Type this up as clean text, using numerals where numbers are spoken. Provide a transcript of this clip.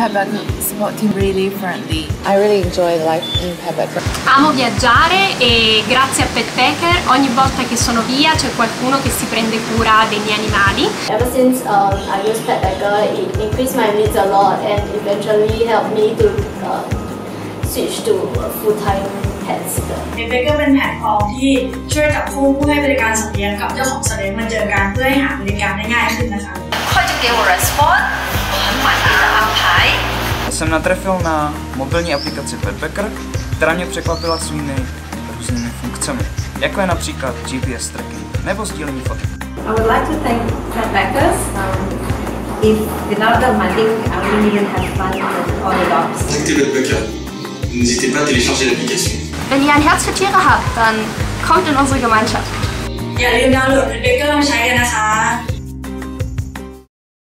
PetBacker spot him really friendly. I really enjoy life in PetBacker. Amo viaggiare e grazie a PetBacker ogni volta che sono via c'è qualcuno che si prende cura dei miei animali. Ever since I used PetBacker, it increased my needs a lot and eventually helped me to switch to full-time pets. PetBacker เป็นแพลตฟอร์มที่ช่วยกับผู้ให้บริการสัตว์เลี้ยงกับเจ้าของสัตว์เลี้ยงมาเจอกันเพื่อให้หาบริการได้ง่ายขึ้นนะคะJeho respond, jsem natrefil na mobilní aplikaci PetBacker, která mě překvapila svými různými funkcemi, jako je například GPS tracking nebo sdílení fotek. I would like to thank PetBackers. If without them, I think I wouldn't even have fun with all the dogs. Connectez PetBacker. N'hésitez pas à télécharger l'application. Wenn ihr ein Herz für Tiere habt, dann kommt in unsere Gemeinschaft. Ja, lieben Dank, PetBacker, schau dir das an.